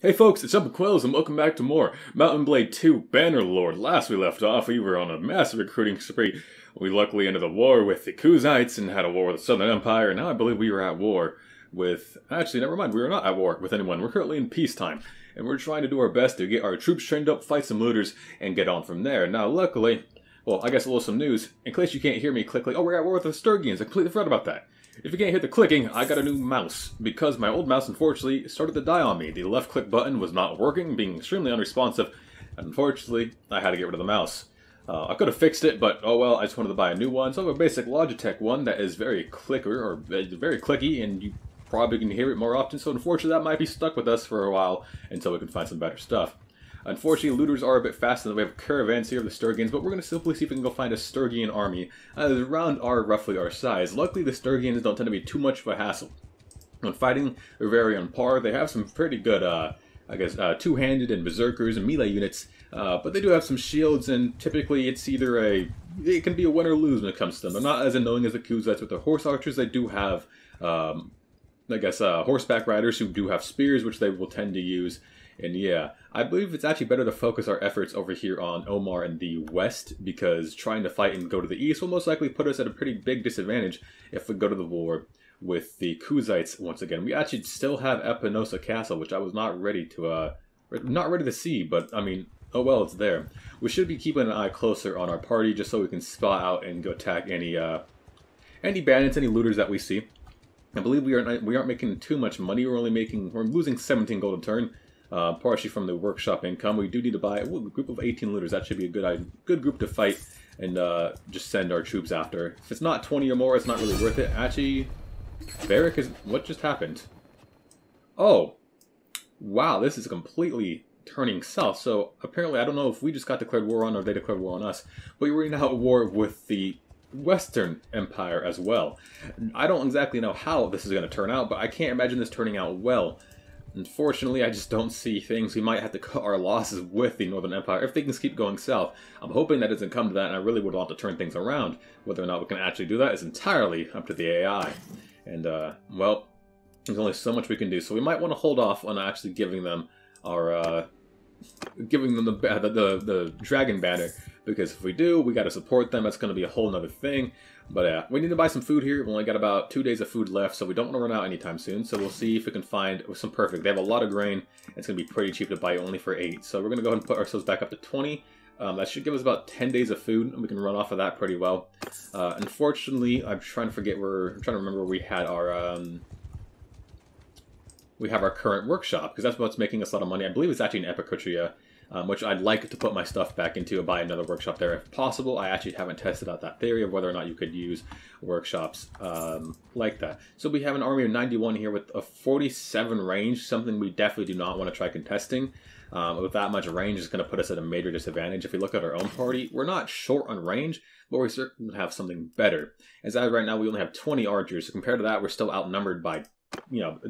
Hey folks, it's Jumpin Quills and welcome back to more Mountain Blade 2 Bannerlord. Last we left off, we were on a massive recruiting spree. We luckily ended the war with the Khuzaits and had a war with the Southern Empire, and now I believe we were at war with... Actually, never mind, we were not at war with anyone. We're currently in peacetime, and we're trying to do our best to get our troops trained up, fight some looters, and get on from there. Now, luckily... Well, I guess a little some news. In case you can't hear me click, like, oh, we're at war with the Sturgians. I completely forgot about that. If you can't hear the clicking, I got a new mouse, because my old mouse, unfortunately, started to die on me. The left click button was not working, being extremely unresponsive, and unfortunately, I had to get rid of the mouse. I could have fixed it, but oh well, I just wanted to buy a new one. So I have a basic Logitech one that is very clicky, and you probably can hear it more often, so unfortunately that might be stuck with us for a while until we can find some better stuff. Unfortunately, looters are a bit faster than we have caravans here of the Sturgians, but we're going to simply see if we can go find a Sturgian army around roughly our size. Luckily, the Sturgians don't tend to be too much of a hassle. When fighting, they're very on par. They have some pretty good, two-handed and berserkers and melee units, but they do have some shields, and typically it's either it can be a win or lose when it comes to them. They're not as annoying as the Khuzaits with their horse archers. They do have, horseback riders who do have spears, which they will tend to use. And yeah, I believe it's actually better to focus our efforts over here on Omar and the West, because trying to fight and go to the East will most likely put us at a pretty big disadvantage if we go to the war with the Khuzaits once again. We actually still have Epinosa Castle, which I was not ready to see, but I mean, oh well, it's there. We should be keeping an eye closer on our party just so we can spot out and go attack any bandits, any looters that we see. I believe we aren't making too much money. We're losing 17 gold a turn. Partially from the workshop income. We do need to buy a group of 18 looters. That should be a good group to fight and just send our troops after. If it's not 20 or more, it's not really worth it. Actually, Varric is... What just happened? Oh! Wow, this is completely turning south. So, apparently, I don't know if we just got declared war on or they declared war on us. But we're now at war with the Western Empire as well. I don't exactly know how this is going to turn out, but I can't imagine this turning out well. Unfortunately, I just don't see things. We might have to cut our losses with the Northern Empire if things keep going south. I'm hoping that doesn't come to that, and I really would want to turn things around. Whether or not we can actually do that is entirely up to the AI. And, well, there's only so much we can do. So we might want to hold off on actually giving them our, the dragon banner, because if we do, we got to support them. That's going to be a whole nother thing. But yeah, we need to buy some food here. We've only got about 2 days of food left, so we don't want to run out anytime soon. So we'll see if we can find some perfect. They have a lot of grain. It's going to be pretty cheap to buy, only for 8. So we're going to go ahead and put ourselves back up to 20. That should give us about 10 days of food, and we can run off of that pretty well. Unfortunately, I'm trying to remember where we had our... we have our current workshop, because that's what's making us a lot of money. I believe it's actually in Epicotria, which I'd like to put my stuff back into and buy another workshop there if possible. I actually haven't tested out that theory of whether or not you could use workshops like that. So we have an army of 91 here with a 47 range, something we definitely do not want to try contesting. With that much range, it's going to put us at a major disadvantage. If we look at our own party, we're not short on range, but we certainly have something better. As of right now, we only have 20 archers. So compared to that, we're still outnumbered by...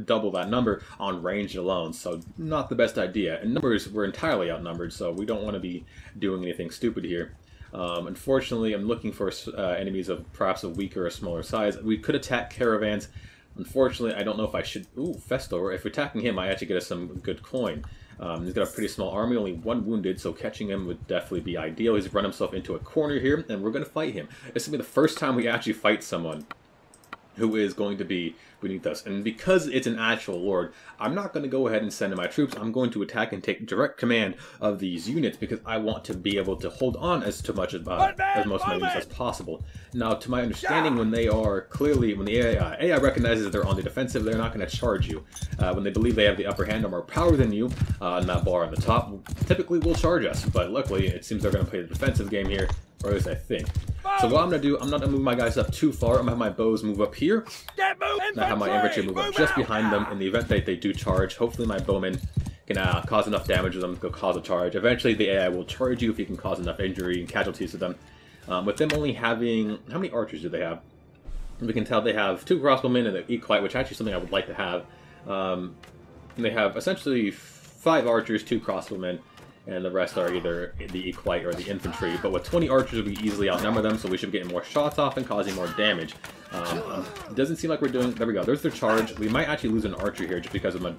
double that number on range alone, so not the best idea. In numbers, we're entirely outnumbered, so we don't want to be doing anything stupid here. Unfortunately, I'm looking for enemies of perhaps a weaker or smaller size. We could attack caravans. Unfortunately, I don't know if I should... Ooh, Festor. If we're attacking him, I actually get us some good coin. He's got a pretty small army, only 1 wounded, so catching him would definitely be ideal. He's run himself into a corner here, and we're going to fight him. This will be the first time we actually fight someone who is going to be beneath us. And because it's an actual lord, I'm not going to go ahead and send in my troops. I'm going to attack and take direct command of these units, because I want to be able to hold on as most of my units as possible. Now, to my understanding, when they are clearly, when the AI recognizes that they're on the defensive, they're not going to charge you. When they believe they have the upper hand or more power than you, on that bar on the top, typically will charge us. But luckily, it seems they're going to play the defensive game here, or at least I think. So what I'm going to do, I'm not going to move my guys up too far. I'm going to have my bows move up here. And I have my infantry move up just behind them in the event that they do charge. Hopefully my bowmen can cause enough damage to them to cause a charge. Eventually the AI will charge you if you can cause enough injury and casualties to them. With them only having... How many archers do they have? We can tell they have 2 crossbowmen and an equite, which is actually something I would like to have. And they have essentially 5 archers, 2 crossbowmen, and the rest are either the equite or the infantry. But with 20 archers, we easily outnumber them, so we should be getting more shots off and causing more damage. It doesn't seem like we're doing... There we go. There's their charge. We might actually lose an archer here just because of my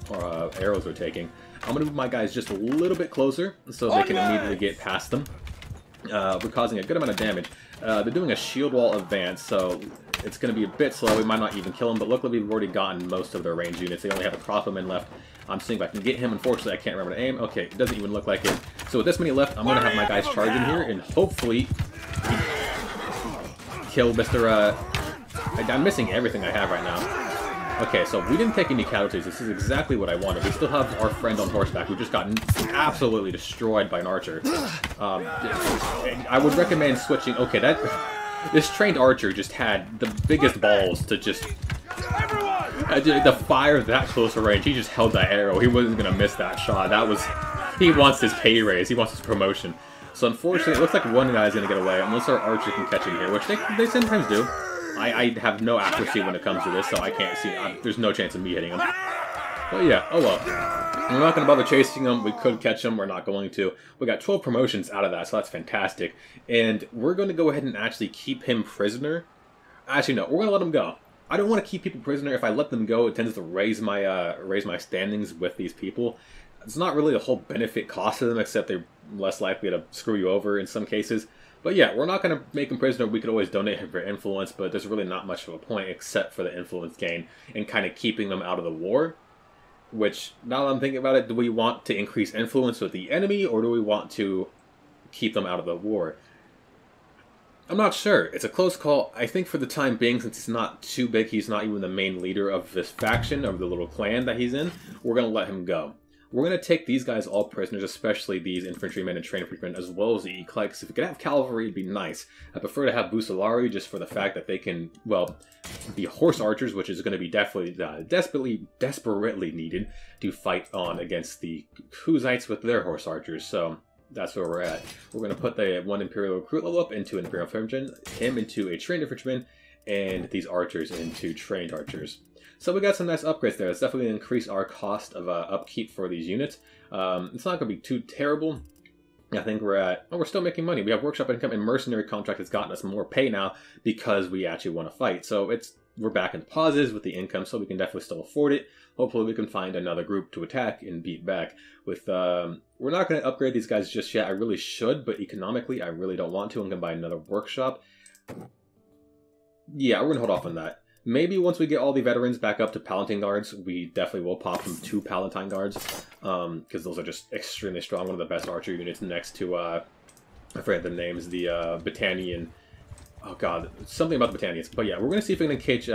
arrows we're taking. I'm going to move my guys just a little bit closer so they can immediately get past them. We're causing a good amount of damage. They're doing a shield wall advance, so it's going to be a bit slow. We might not even kill them, but luckily we've already gotten most of their range units. They only have a crossbowman left. I'm seeing if I can get him. Unfortunately, I can't remember to aim. Okay, it doesn't even look like it. So with this many left, I'm going to have my guys charge in here and hopefully kill Mr. I'm missing everything I have right now. Okay, so we didn't take any casualties. This is exactly what I wanted. We still have our friend on horseback who just got absolutely destroyed by an archer. I would recommend switching. Okay, this trained archer just had the biggest balls to just... The fire that close to range, he just held that arrow. He wasn't going to miss that shot. That was... He wants his pay raise. He wants his promotion. So unfortunately, it looks like one guy is going to get away unless our archer can catch him here, which they sometimes do. I have no accuracy when it comes to this, so I can't see. There's no chance of me hitting him. But yeah, oh well. We're not going to bother chasing him. We could catch him. We're not going to. We got 12 promotions out of that, so that's fantastic. And we're going to go ahead and actually keep him prisoner. Actually, no. We're going to let him go. I don't want to keep people prisoner. If I let them go, it tends to raise my standings with these people. It's not really the whole benefit cost to them, except they're less likely to screw you over in some cases. But yeah, we're not going to make him prisoner. We could always donate him for influence, but there's really not much of a point except for the influence gain and kind of keeping them out of the war. Which, now that I'm thinking about it, do we want to increase influence with the enemy, or do we want to keep them out of the war? I'm not sure. It's a close call. I think for the time being, since he's not too big, he's not even the main leader of this faction, of the little clan that he's in, we're going to let him go. We're going to take these guys all prisoners, especially these infantrymen and trained infantrymen, as well as the Eclipse. Because if we could have cavalry, it'd be nice. I prefer to have Bucellari just for the fact that they can, well, be horse archers, which is going to be definitely, desperately needed to fight on against the Khuzaits with their horse archers. So that's where we're at. We're going to put the one Imperial Recruit level up into an Imperial Infantryman, him into a trained infantryman, and these archers into trained archers. So we got some nice upgrades there. It's definitely going to increase our cost of upkeep for these units. It's not going to be too terrible. I think we're at... Oh, we're still making money. We have workshop income and mercenary contract has gotten us more pay now because we actually want to fight. So we're back in pauses with the income, so we can definitely still afford it. Hopefully we can find another group to attack and beat back. With we're not going to upgrade these guys just yet. I really should, but economically I really don't want to. I'm going to buy another workshop. Yeah, we're going to hold off on that. Maybe once we get all the veterans back up to Palatine Guards, we definitely will pop them to Palatine Guards, because those are just extremely strong. One of the best archer units next to, I forget the names, the Battanian. Oh god, something about the Battanians. But yeah, we're going to see if we can catch,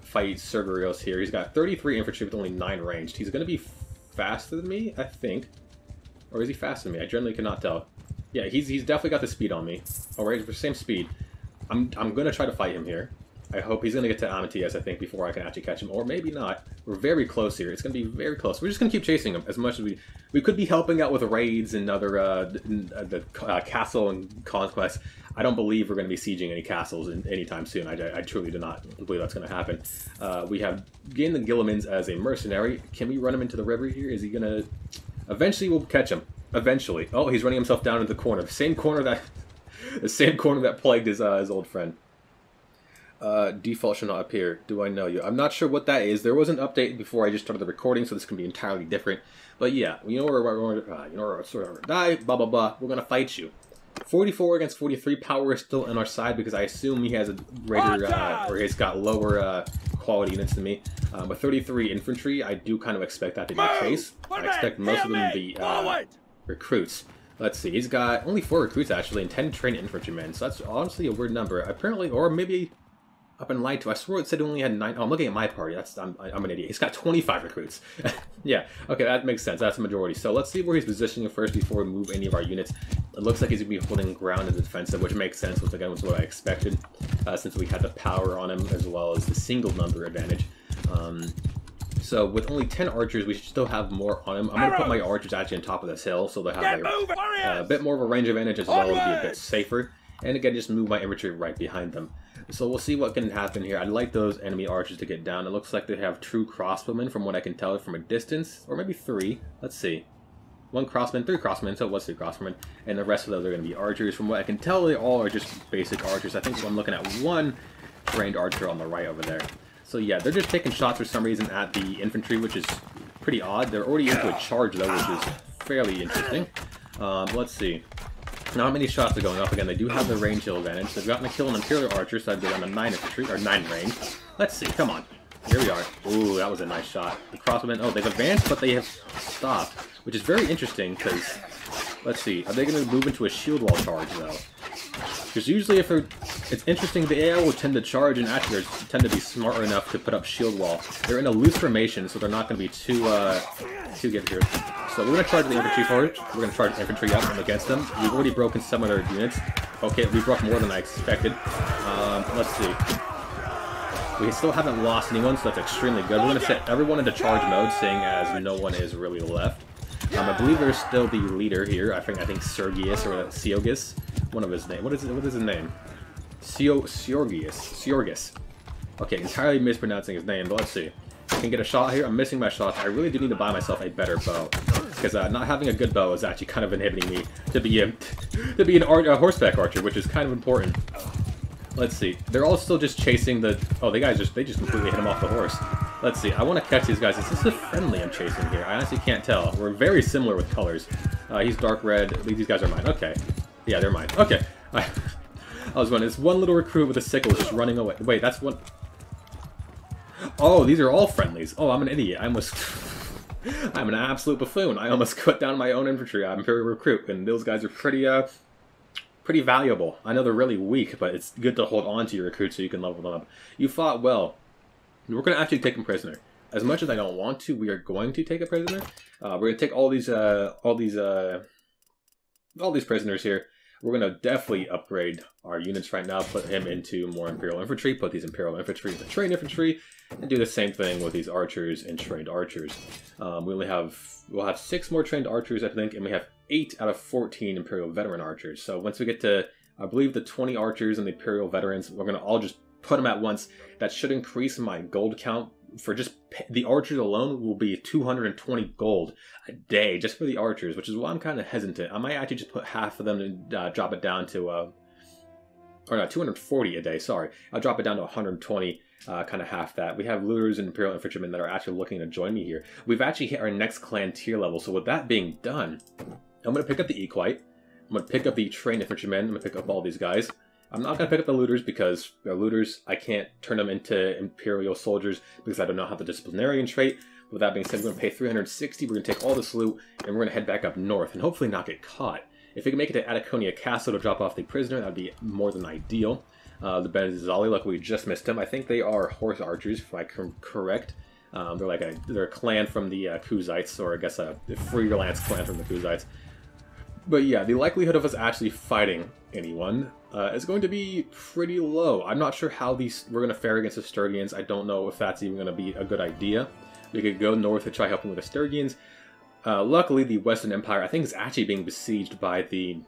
fight Sergurios here. He's got 33 infantry with only 9 ranged. He's going to be faster than me, I think. Or is he faster than me? I generally cannot tell. Yeah, he's definitely got the speed on me. Alright, for the same speed. I'm going to try to fight him here. I hope he's going to get to Amitias, I think, before I can actually catch him. Or maybe not. We're very close here. It's going to be very close. We're just going to keep chasing him as much as we... We could be helping out with raids and other castle and conquests. I don't believe we're going to be sieging any castles anytime soon. I truly do not believe that's going to happen. We have gained the Gillimans as a mercenary. Can we run him into the river here? Is he going to... Eventually, we'll catch him. Eventually. Oh, he's running himself down into the corner. The same corner that plagued his old friend. Default shall not appear. Do I know you? I'm not sure what that is. There was an update before I just started the recording, so this can be entirely different. But yeah, you know where we're die, blah blah blah. We're gonna fight you. 44 against 43. Power is still on our side because I assume he has a greater or he's got lower quality units than me. But 33 infantry, I do kind of expect that to be the case. I expect most of them to be recruits. Let's see, he's got only 4 recruits actually and 10 trained infantrymen, so that's honestly a weird number. Apparently, or maybe. I've been lied to. I swore it said it only had 9. Oh, I'm looking at my party. I'm an idiot. He's got 25 recruits. Yeah. Okay, that makes sense. That's the majority. So let's see where he's positioning first before we move any of our units. It looks like he's going to be holding ground in the defensive, which makes sense, which again was what I expected, since we had the power on him as well as the single number advantage. So with only 10 archers, we should still have more on him. I'm going to put my archers actually on top of this hill, so they have a bit more of a range advantage as well. It'll be a bit safer. And again, just move my infantry right behind them. So we'll see what can happen here. I'd like those enemy archers to get down. It looks like they have 2 crossbowmen from what I can tell from a distance. Or maybe 3. Let's see. one crossman, three crossmen, so it was three crossmen, and the rest of those are going to be archers. From what I can tell, they all are just basic archers. I think I'm looking at one trained archer on the right over there. So yeah, they're just taking shots for some reason at the infantry, which is pretty odd. They're already into a charge, though, which is fairly interesting. Let's see. Not many shots are going off. Again, they do have the range hill advantage. They've gotten a kill on an Imperial Archer, so I've gotten a 9 infantry, or 9 range. Let's see, come on. Here we are. Ooh, that was a nice shot. The crossbowmen, oh, they've advanced, but they have stopped, which is very interesting, because, let's see, are they going to move into a shield wall charge, though? Because usually if they're, it's interesting, the AI will tend to charge, and actually they tend to be smarter enough to put up shield wall. They're in a loose formation, so they're not going to be too good here. So we're going to charge the infantry forward. We're going to charge infantry up against them. We've already broken some of their units. Okay, we broke more than I expected. Let's see. We still haven't lost anyone, so that's extremely good. We're going to set everyone into charge mode, seeing as no one is really left. I believe there's still the leader here. I think Sergius or Seorgius. One of his name. What is his name? Seorgius. Okay, entirely mispronouncing his name, but let's see. I can get a shot here. I'm missing my shots. I really do need to buy myself a better bow, because not having a good bow is actually kind of inhibiting me to be a horseback archer, which is kind of important. Let's see. They're all still just chasing the. Oh, they just completely hit him off the horse. Let's see. I want to catch these guys. Is this a friendly I'm chasing here? I honestly can't tell. We're very similar with colors. He's dark red. These guys are mine. Okay. Yeah, they're mine. Okay. I was wondering. This one little recruit with a sickle is just running away. Wait, that's one. Oh, these are all friendlies. Oh, I'm an idiot. I almost. I'm an absolute buffoon. I almost cut down my own infantry. I'm very recruit, and those guys are pretty valuable. I know they're really weak, but it's good to hold on to your recruits so you can level them up. You fought well. We're going to actually take him prisoner. As much as I don't want to, we are going to take a prisoner. We're going to take all these prisoners here. We're going to definitely upgrade our units right now, put him into more Imperial Infantry, put these Imperial Infantry into Trained Infantry, and do the same thing with these Archers and Trained Archers. We'll have 6 more Trained Archers, I think, and we have 8 out of 14 Imperial Veteran Archers. So once we get to, I believe, the 20 Archers and the Imperial Veterans, we're going to all just put them at once. That should increase my gold count. For just the archers alone will be 220 gold a day just for the archers, which is why I'm kind of hesitant. I might actually just put half of them and drop it down to, or no, 240 a day, sorry. I'll drop it down to 120, kind of half that. We have looters and Imperial Infantrymen that are actually looking to join me here. We've actually hit our next clan tier level, so with that being done, I'm going to pick up the Equite. I'm going to pick up the Trained Infantrymen. I'm going to pick up all these guys. I'm not going to pick up the looters because they're looters. I can't turn them into Imperial soldiers because I do not have the disciplinarian trait. With that being said, we're going to pay 360, we're going to take all this loot, and we're going to head back up north and hopefully not get caught. If we can make it to Epicotria Castle to drop off the prisoner, that would be more than ideal. The Benizali, look, we just missed them. I think they are horse archers, if I'm correct. They're like they're a clan from the Khuzaits, or I guess a freelance clan from the Khuzaits. But yeah, the likelihood of us actually fighting anyone is going to be pretty low. I'm not sure how we're going to fare against the Sturgians. I don't know if that's even going to be a good idea. We could go north to try helping with the Sturgians. Luckily, the Western Empire, I think, is actually being besieged by the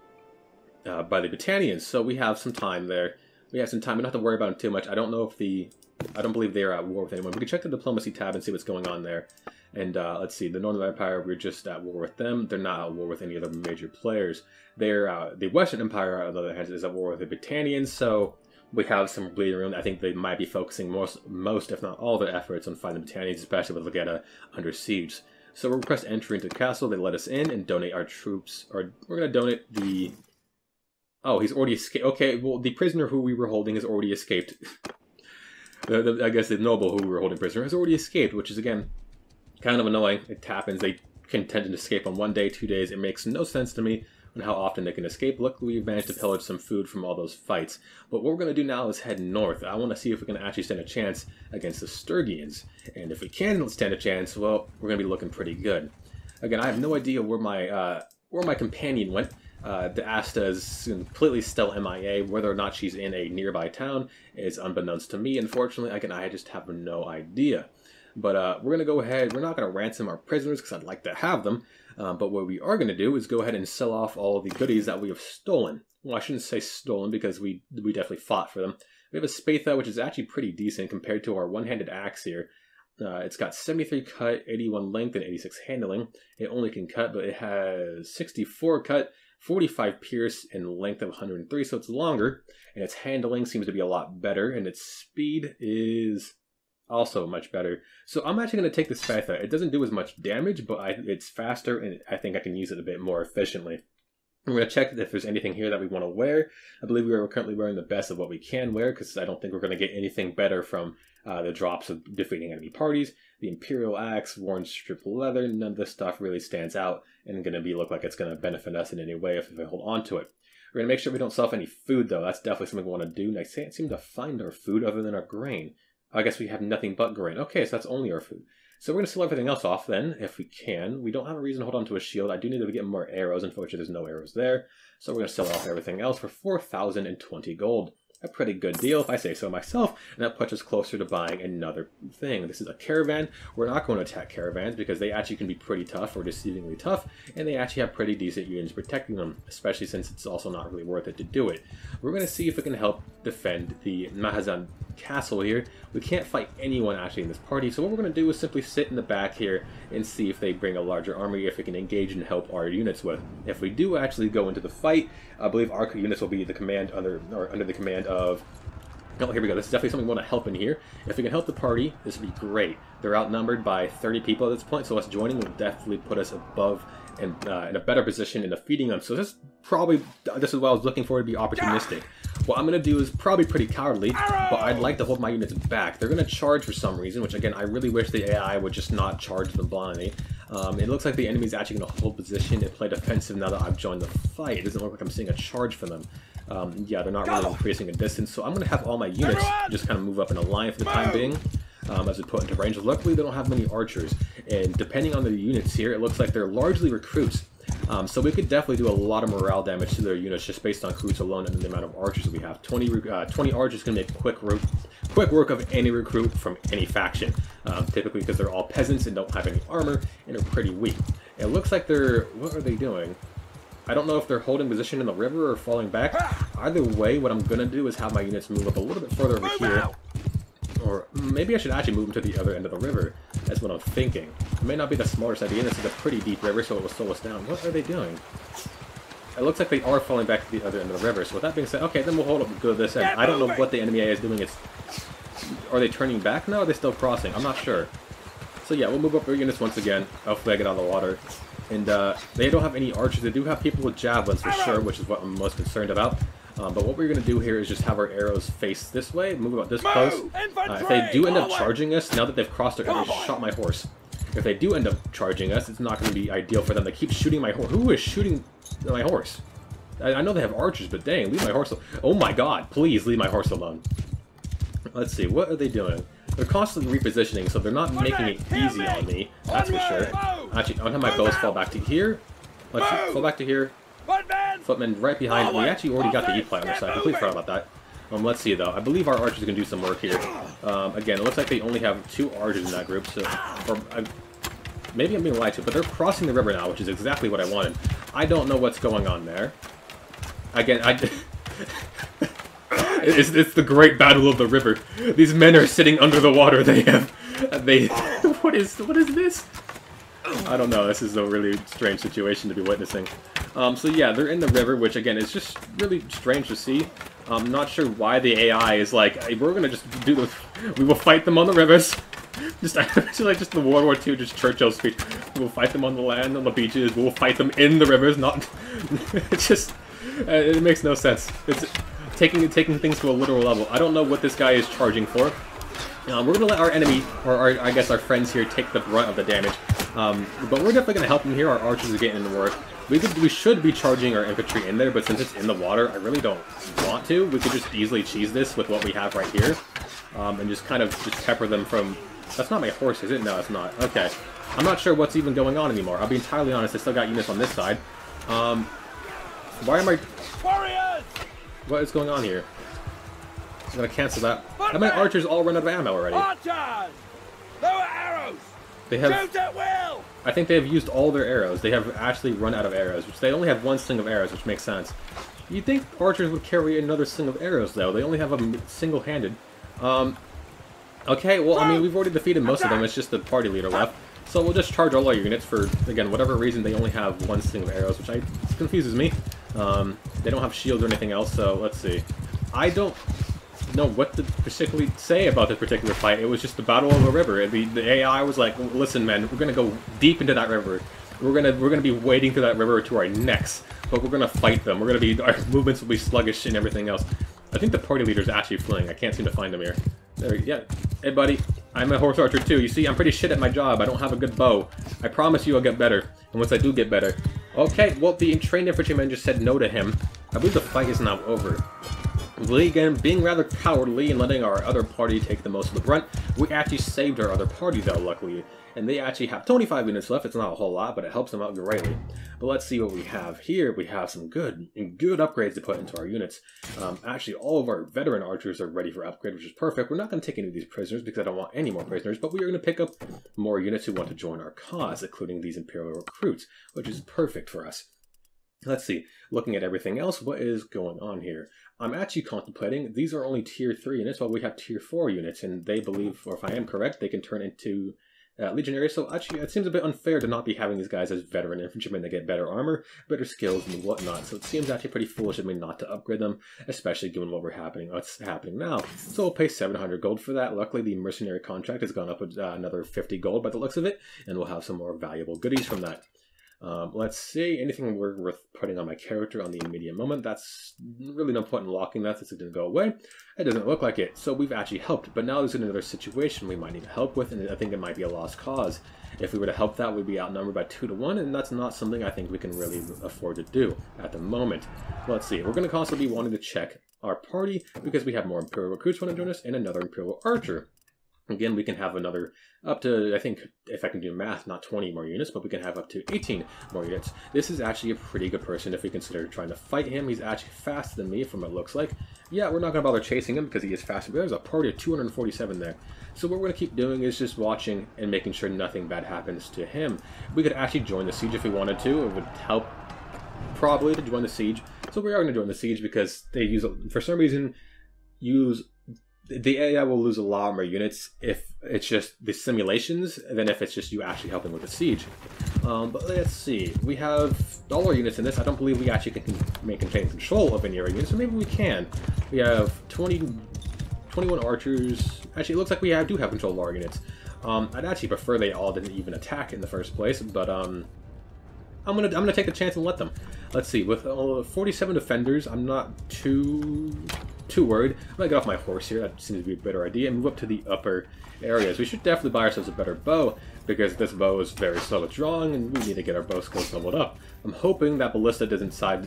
Britannians, so we have some time there. We have some time. We don't have to worry about them too much. I don't know if I don't believe they are at war with anyone. We can check the diplomacy tab and see what's going on there. And let's see, the Northern Empire, we're just at war with them. They're not at war with any other major players. They're the Western Empire, on the other hand, is at war with the Britannians, so we have some bleeding room. I think they might be focusing most, if not all, their efforts on fighting the Britannians, especially with Ligetta under siege. So we request entry into the castle. They let us in and donate our troops. Or we're going to donate the... Oh, he's already escaped. Okay, well, the prisoner who we were holding has already escaped. I guess the noble who we were holding prisoner has already escaped, which is, again... kind of annoying. It happens. They can tend to escape on 1 day, 2 days. It makes no sense to me on how often they can escape. Luckily, we've managed to pillage some food from all those fights. But what we're going to do now is head north. I want to see if we can actually stand a chance against the Sturgians. And if we can stand a chance, well, we're going to be looking pretty good. Again, I have no idea where my companion went. The Asta is completely still MIA. Whether or not she's in a nearby town is unbeknownst to me. Unfortunately, again, I just have no idea. But we're going to go ahead, we're not going to ransom our prisoners because I'd like to have them, but what we are going to do is go ahead and sell off all of the goodies that we have stolen. Well, I shouldn't say stolen because we definitely fought for them. We have a Spatha, which is actually pretty decent compared to our one-handed axe here. It's got 73 cut, 81 length, and 86 handling. It only can cut, but it has 64 cut, 45 pierce, and length of 103, so it's longer. And its handling seems to be a lot better, and its speed is also much better. So I'm actually going to take this Spatha. It doesn't do as much damage, but it's faster, and I think I can use it a bit more efficiently. We're going to check if there's anything here that we want to wear. I believe we are currently wearing the best of what we can wear, because I don't think we're going to get anything better from the drops of defeating enemy parties. The Imperial Axe, worn strip leather, none of this stuff really stands out and going to be look like it's going to benefit us in any way if we hold on to it. We're going to make sure we don't self any food, though. That's definitely something we want to do. And I can't seem to find our food other than our grain. I guess we have nothing but grain. Okay, so that's only our food. So we're going to sell everything else off then, if we can. We don't have a reason to hold on to a shield. I do need to get more arrows. Unfortunately, there's no arrows there. So we're going to sell off everything else for 4,020 gold. A pretty good deal, if I say so myself, and that puts us closer to buying another thing. This is a caravan. We're not going to attack caravans because they actually can be pretty tough or deceivingly tough, and they actually have pretty decent units protecting them, especially since it's also not really worth it to do it. We're going to see if we can help defend the Malazadong Castle here. We can't fight anyone actually in this party, so what we're going to do is simply sit in the back here and see if they bring a larger army, if we can engage and help our units with. If we do actually go into the fight, I believe our units will be the command under the command of... Oh, here we go. This is definitely something we want to help in here. If we can help the party, this would be great. They're outnumbered by 30 people at this point, so us joining will definitely put us above and in a better position in defeating them. So this is what I was looking for, to be opportunistic. What I'm going to do is probably pretty cowardly, but I'd like to hold my units back. They're going to charge for some reason, which again, I really wish the AI would just not charge them blindly. It looks like the enemy's actually going to hold position and play defensive now that I've joined the fight. It doesn't look like I'm seeing a charge for them. Yeah, they're not really increasing in distance, so I'm going to have all my units just kind of move up in a line for the time being. As we put into range. Luckily, they don't have many archers, and depending on the units here, it looks like they're largely recruits. So we could definitely do a lot of morale damage to their units just based on recruits alone and the amount of archers that we have. 20 archers can make quick work of any recruit from any faction, typically because they're all peasants and don't have any armor and are pretty weak. It looks like they're... what are they doing? I don't know if they're holding position in the river or falling back. Either way, what I'm going to do is have my units move up a little bit further over here. Or maybe I should actually move them to the other end of the river. That's what I'm thinking. It may not be the smartest idea. This is a pretty deep river, so it will slow us down. What are they doing? It looks like they are falling back to the other end of the river. So with that being said, okay, then we'll hold up and go to this end. I don't know what the enemy is doing. Are they turning back now? Or are they still crossing? I'm not sure. So yeah, we'll move up our units once again. Hopefully I get out of the water. And they don't have any archers. They do have people with javelins for sure, which is what I'm most concerned about. But what we're going to do here is just have our arrows face this way, move about this close. If they do end up charging us, now that they've crossed their area, shot my horse. If they do end up charging us, it's not going to be ideal for them. They keep shooting my horse. Who is shooting my horse? I know they have archers, but dang, leave my horse alone. Oh my god, please leave my horse alone. Let's see, what are they doing? They're constantly repositioning, so they're not making it easy on me, that's for sure. Actually, I'm going to have my bows fall back to here. Let's see, fall back to here. Footman right behind. We actually already got the E-Plat on our side. I completely forgot about that. Let's see, though. I believe our archers can do some work here. Again, it looks like they only have 2 archers in that group, so... Or, maybe I'm being lied to, but they're crossing the river now, which is exactly what I wanted. I don't know what's going on there. Again, it's the great battle of the river. These men are sitting under the water. What is this? I don't know. This is a really strange situation to be witnessing. So yeah, they're in the river, which again is just really strange to see. I'm not sure why the AI is like, hey, we're gonna just do this. We will fight them on the rivers. Just like just the World War II, just Churchill's speech. We'll fight them on the land, on the beaches. We'll fight them in the rivers. Not. It's just. It makes no sense. It's taking things to a literal level. I don't know what this guy is charging for. We're gonna let our enemy, or I guess our friends here, take the brunt of the damage. But we're definitely gonna help them here. Our archers are getting into work. We should be charging our infantry in there, but since it's in the water, I really don't want to. We could just easily cheese this with what we have right here, and just kind of just pepper them from... That's not my horse, is it? No, it's not. Okay. I'm not sure what's even going on anymore. I'll be entirely honest, I still got units on this side. Why am I... Warriors! What is going on here? I'm gonna cancel that. Have my archers all run out of ammo already? Archers! Lower arrows! They have... Shoot at will! I think they have used all their arrows. They have actually run out of arrows, which they only have 1 sling of arrows, which makes sense. You'd think archers would carry another sling of arrows, though. They only have a single-handed. Okay, well, I mean, we've already defeated most of them. It's just the party leader left. So we'll just charge all our units for, again, whatever reason, they only have one single arrows, which confuses me. They don't have shields or anything else, so let's see. I don't know what to particularly say about this particular fight. It was just the battle of a river. The AI was like, listen, man, we're going to go deep into that river. We're gonna be wading through that river to our necks, but we're gonna fight them. We're gonna be, our movements will be sluggish and everything else. I think the party leader's actually fleeing. I can't seem to find him here. There, yeah. Hey, buddy. I'm a horse archer too. You see, I'm pretty shit at my job. I don't have a good bow. I promise you, I'll get better. And once I do get better, okay. Well, the trained infantryman just said no to him. I believe the fight is now over. We, again, being rather cowardly and letting our other party take the most of the brunt, we actually saved our other party though, luckily. And they actually have 25 units left. It's not a whole lot, but it helps them out greatly. But let's see what we have here. We have some good upgrades to put into our units. Actually, all of our veteran archers are ready for upgrade, which is perfect. We're not going to take any of these prisoners because I don't want any more prisoners, but we are going to pick up more units who want to join our cause, including these Imperial recruits, which is perfect for us. Let's see. Looking at everything else, what is going on here? I'm actually contemplating, these are only tier 3 units, while we have tier 4 units, and they believe, or if I am correct, they can turn into... legionary, so actually it seems a bit unfair to not be having these guys as veteran infantrymen. They get better armor, better skills, and whatnot, so it seems actually pretty foolish of me not to upgrade them, especially given what's happening now. So I'll pay 700 gold for that. Luckily, the mercenary contract has gone up with another 50 gold by the looks of it, and we'll have some more valuable goodies from that. Let's see, anything worth putting on my character on the immediate moment, that's really no point in locking that since it didn't go away. It doesn't look like it, so we've actually helped, but now there's another situation we might need help with, and I think it might be a lost cause. If we were to help that, we'd be outnumbered by 2 to 1, and that's not something I think we can really afford to do at the moment. Let's see, we're going to constantly be wanting to check our party, because we have more Imperial recruits want to join us, and another Imperial archer. Again, we can have another up to, I think, if I can do math, not 20 more units, but we can have up to 18 more units. This is actually a pretty good person if we consider trying to fight him. He's actually faster than me from what it looks like. Yeah, we're not going to bother chasing him because he is faster. But there's a party of 247 there. So what we're going to keep doing is just watching and making sure nothing bad happens to him. We could actually join the siege if we wanted to. It would help probably to join the siege. So we are going to join the siege because they use, for some reason, use... The AI will lose a lot more units if it's just the simulations than if it's just you actually helping with the siege. But let's see. We have all our units in this. I don't believe we actually can maintain control of any of our units, so maybe we can. We have 21 archers. Actually, it looks like we do have control of our units. I'd actually prefer they all didn't even attack in the first place, but I'm gonna take the chance and let them. Let's see. With 47 defenders, I'm not too worried. I'm gonna get off my horse here. That seems to be a better idea. And move up to the upper areas. We should definitely buy ourselves a better bow because this bow is very slow at drawing, and we need to get our bow skills leveled up. I'm hoping that Ballista doesn't decide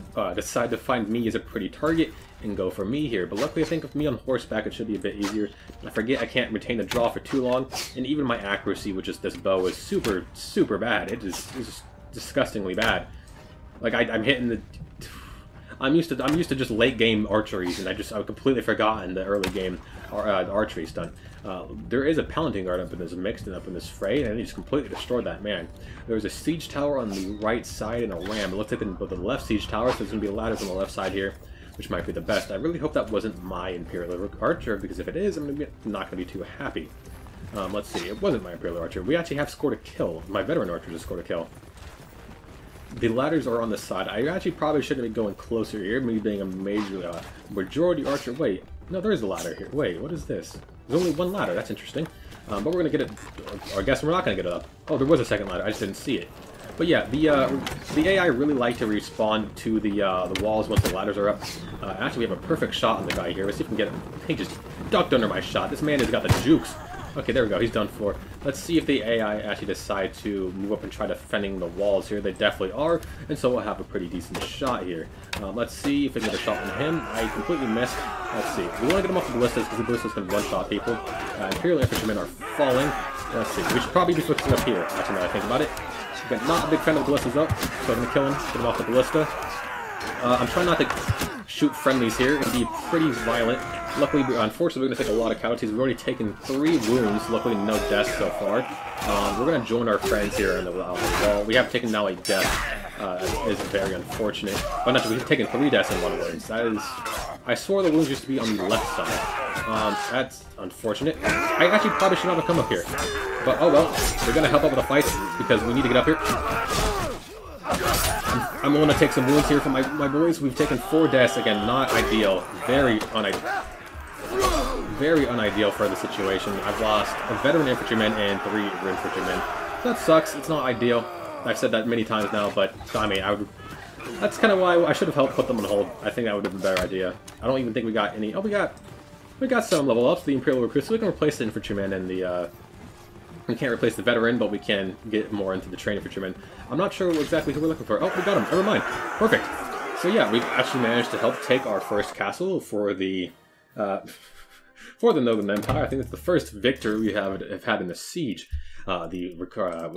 to find me as a pretty target and go for me here. But luckily, I think with me on horseback, it should be a bit easier. I forget I can't retain the draw for too long, and even my accuracy with just this bow is super bad. It is just disgustingly bad. Like I'm hitting the. I'm used to just late game archeries, and I've completely forgotten the early game archery stunt. There is a palantir guard up in this mix and up in this fray, and he just completely destroyed that man. There's a siege tower on the right side and a ram. It looks like they built the left siege tower, so there's going to be ladders on the left side here, which might be the best. I really hope that wasn't my Imperial Archer, because if it is, I'm not going to be too happy. Let's see, it wasn't my Imperial Archer. We actually have scored a kill. My veteran archer just scored a kill. The ladders are on the side. I actually probably shouldn't be going closer here, me being a major majority archer. Wait, no, there is a ladder here. Wait, what is this? There's only one ladder. That's interesting. But we're going to get it, or I guess we're not going to get it up. Oh, there was a second ladder. I just didn't see it. But yeah, the AI really like to respawn to the walls once the ladders are up. Actually, we have a perfect shot on the guy here. Let's see if we can get him. He just ducked under my shot. This man has got the jukes. Okay, there we go. He's done for. Let's see if the AI actually decide to move up and try defending the walls here. They definitely are, and so we'll have a pretty decent shot here. Let's see if we can get a shot on him. I completely missed. Let's see. We want to get him off the ballistas because the ballistas can one-shot people. Imperial infantrymen are falling. Let's see. We should probably be switching up here, actually, now that I think about it. Again, not a big fan of the ballistas, though, so I'm going to kill him, get him off the ballista. I'm trying not to shoot friendlies here. It's going to be pretty violent. Luckily, unfortunately, we're going to take a lot of casualties. We've already taken 3 wounds. Luckily, no deaths so far. We're going to join our friends here on the wall. We have taken now a death. It's very unfortunate. But not, we've taken 3 deaths in 1 wound. That is... I swore the wounds used to be on the left side. That's unfortunate. I actually probably should not have come up here. But oh well, we're gonna help out with the fight because we need to get up here. I'm gonna take some wounds here from my boys. We've taken 4 deaths. Again, not ideal. Very unideal for the situation. I've lost a veteran infantryman and 3 infantrymen. That sucks. It's not ideal. I've said that many times now, but I mean, that's kind of why I should have helped put them on hold. I think that would have been a better idea. I don't even think we got any. Oh, we got some level ups. The Imperial Recruits. So we can replace the infantryman and the. We can't replace the veteran, but we can get more into the trained infantryman. I'm not sure exactly who we're looking for. Oh, we got him. Never mind. Perfect. So yeah, we've actually managed to help take our first castle for the. For the Northern Empire. I think it's the first victory we have had in the siege. We got,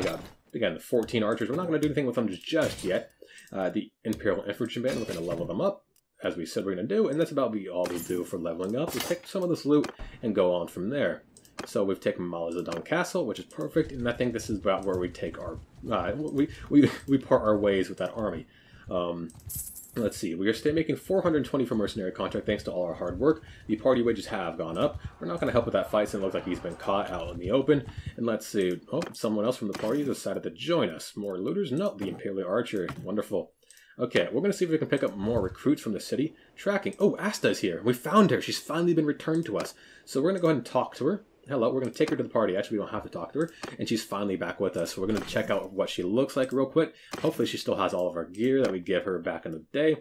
again, the 14 archers. We're not going to do anything with them just yet. The Imperial Infantryman, we're going to level them up, as we said we're going to do. And that's about all we'll do for leveling up. We'll take some of this loot and go on from there. So we've taken Malazadong Castle, which is perfect. And I think this is about where we take our... we part our ways with that army. Let's see, we are still making 420 for mercenary contract thanks to all our hard work. The party wages have gone up. We're not going to help with that fight since it looks like he's been caught out in the open. And let's see, oh, someone else from the party decided to join us. More looters? No, the Imperial Archer. Wonderful. Okay, we're going to see if we can pick up more recruits from the city. Tracking. Oh, Asta's here. We found her. She's finally been returned to us. So we're going to go ahead and talk to her. Hello, we're going to take her to the party. Actually, we don't have to talk to her. And she's finally back with us. So we're going to check out what she looks like real quick. Hopefully, she still has all of our gear that we give her back in the day.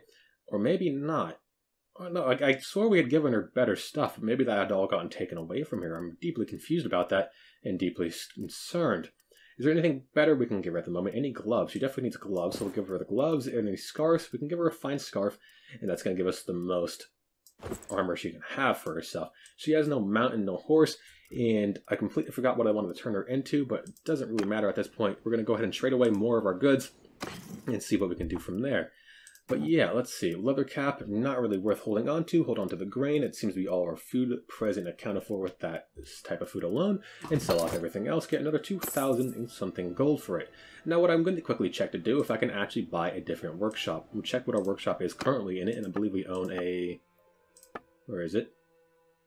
Or maybe not. Oh, no, I swore we had given her better stuff. Maybe that had all gotten taken away from her. I'm deeply confused about that and deeply concerned. Is there anything better we can give her at the moment? Any gloves? She definitely needs gloves, so we'll give her the gloves. And any scarves? We can give her a fine scarf. And that's going to give us the most armor she can have for herself. She has no mountain, no horse. And I completely forgot what I wanted to turn her into, but it doesn't really matter at this point. We're going to go ahead and trade away more of our goods and see what we can do from there. But yeah, let's see. Leather cap, not really worth holding on to. Hold on to the grain. It seems to be all our food present accounted for with that type of food alone. And sell off everything else. Get another 2,000 and something gold for it. Now what I'm going to quickly check to do if I can actually buy a different workshop. We'll check what our workshop is currently in it. And I believe we own a... Where is it?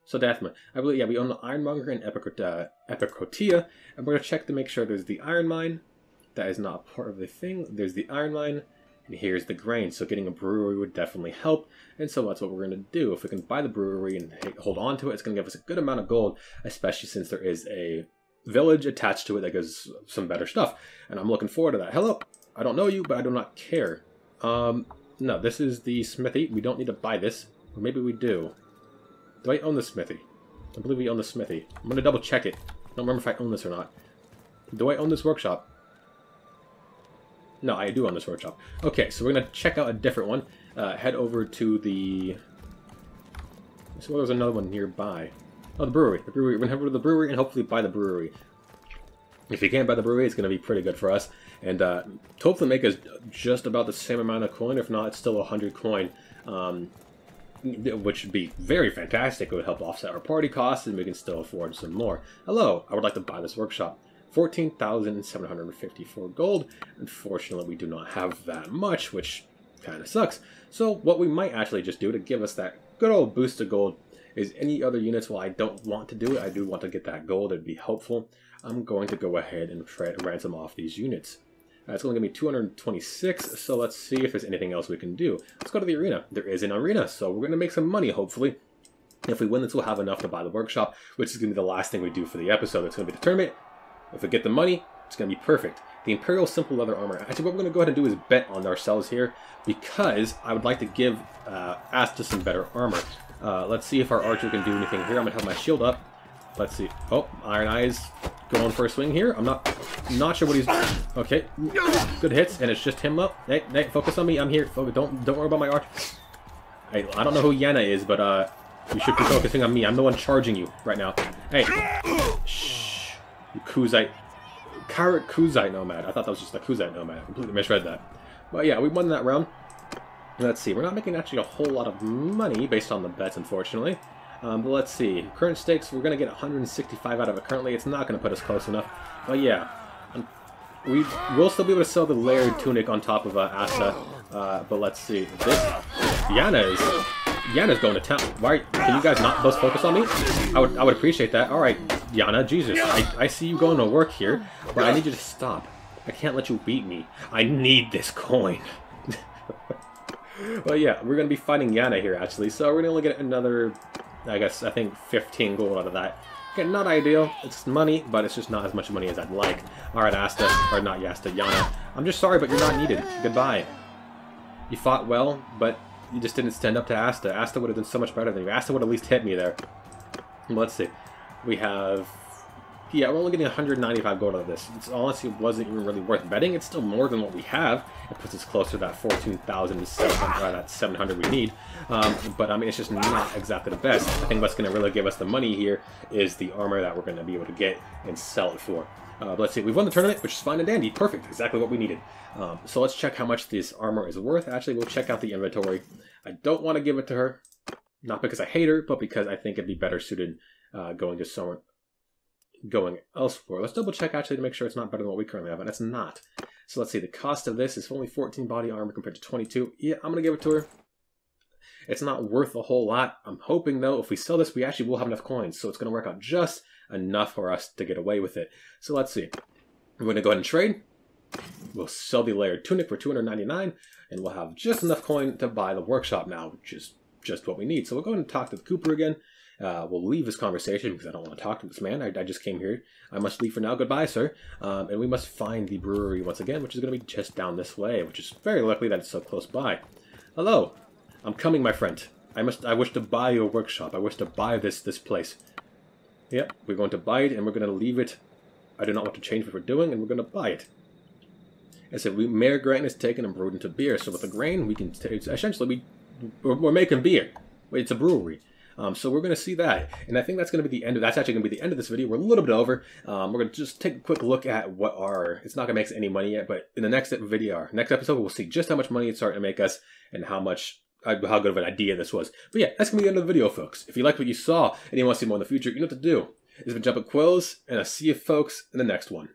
So Dathma, I believe, yeah, we own the Ironmonger and Epicotria, and we're going to check to make sure there's the Iron Mine. That is not part of the thing. There's the Iron Mine, and here's the grain, so getting a brewery would definitely help, and so that's what we're going to do. If we can buy the brewery and hold on to it, it's going to give us a good amount of gold, especially since there is a village attached to it that gives some better stuff, and I'm looking forward to that. Hello, I don't know you, but I do not care. No, this is the smithy. We don't need to buy this, or maybe we do. Do I own the smithy? I believe we own the smithy. I'm going to double check it. I don't remember if I own this or not. Do I own this workshop? No, I do own this workshop. Okay, so we're going to check out a different one. Head over to the... So there's another one nearby. Oh, the brewery. The brewery. We're going to head over to the brewery and hopefully buy the brewery. If you can't buy the brewery, it's going to be pretty good for us. And hopefully make us just about the same amount of coin. If not, it's still 100 coin. Which would be very fantastic. It would help offset our party costs, and we can still afford some more. Hello, I would like to buy this workshop. 14,754 gold. Unfortunately, we do not have that much, which kind of sucks. So what we might actually just do to give us that good old boost of gold is any other units, while I don't want to do it, I do want to get that gold. It'd be helpful. I'm going to go ahead and ransom off these units. It's going to give me 226, so let's see if there's anything else we can do. Let's go to the arena. There is an arena, so we're going to make some money, hopefully. If we win this, we'll have enough to buy the workshop, which is going to be the last thing we do for the episode. It's going to be the tournament. If we get the money, it's going to be perfect. The Imperial Simple Leather Armor. Actually, what we're going to go ahead and do is bet on ourselves here, because I would like to give Asta some better armor. Let's see if our archer can do anything here. I'm going to have my shield up. Let's see. Oh, Iron Eyes going for a swing here. I'm not sure what he's doing. Okay, good hits, and it's just him up. Hey, hey, focus on me. I'm here. Focus. Don't worry about my archer. I don't know who Yana is, but you should be focusing on me. I'm the one charging you right now. Hey, shh, you Khuzaits, Carrot Khuzaits Nomad. I thought that was just a Khuzaits Nomad. I completely misread that. But yeah, we won that round. Let's see. We're not making actually a whole lot of money based on the bets, unfortunately. But let's see. Current stakes, we're going to get 165 out of it currently. It's not going to put us close enough. But yeah, we will still be able to sell the layered tunic on top of Asta. But let's see. This Yana is Yana's going to town. Why can you guys not both focus on me? I would appreciate that. Alright, Yana, Jesus. I see you going to work here, but I need you to stop. I can't let you beat me. I need this coin. Well, yeah, we're going to be fighting Yana here, actually, so we're going to only get another, I guess, I think 15 gold out of that. Again, not ideal. It's money, but it's just not as much money as I'd like. Alright, Asta, or not Yasta, Yana. I'm just sorry, but you're not needed. Goodbye. You fought well, but you just didn't stand up to Asta. Asta would have done so much better than you. Asta would at least hit me there. Let's see. We have... Yeah, we're only getting 195 gold out of this. It's honestly wasn't even really worth betting. It's still more than what we have. It puts us closer to that 14,700, that 700 we need. But I mean, it's just not exactly the best. I think what's going to really give us the money here is the armor that we're going to be able to get and sell it for. Let's see. We've won the tournament, which is fine and dandy. Perfect. Exactly what we needed. So let's check how much this armor is worth. Actually, we'll check out the inventory. I don't want to give it to her. Not because I hate her, but because I think it'd be better suited going to someone... going elsewhere. Let's double check actually to make sure it's not better than what we currently have, and it's not. So let's see, the cost of this is only 14 body armor compared to 22. Yeah, I'm gonna give it to her. It's not worth a whole lot. I'm hoping though, if we sell this, we actually will have enough coins, so it's gonna work out just enough for us to get away with it. So let's see. We're gonna go ahead and trade. We'll sell the layered tunic for 299, and we'll have just enough coin to buy the workshop now, which is just what we need. So we'll go ahead and talk to the Cooper again. We'll leave this conversation because I don't want to talk to this man. I just came here. I must leave for now. Goodbye, sir. And we must find the brewery once again, which is going to be just down this way, which is very likely that it's so close by. Hello. I'm coming, my friend. I wish to buy your workshop. I wish to buy this place. Yep, we're going to buy it, and we're going to leave it. I do not want to change what we're doing, and we're going to buy it. I said, mere grain is taken and brewed into beer. So with the grain, we can essentially we're making beer. It's a brewery. So we're going to see that, and I think that's going to be the end of, that's actually going to be the end of this video. We're a little bit over. We're going to just take a quick look at what our, it's not going to make us any money yet, but in the next video, our next episode, we'll see just how much money it's starting to make us and how good of an idea this was. But yeah, that's going to be the end of the video, folks. If you liked what you saw and you want to see more in the future, you know what to do. It's been Jumpin Quills, and I'll see you folks in the next one.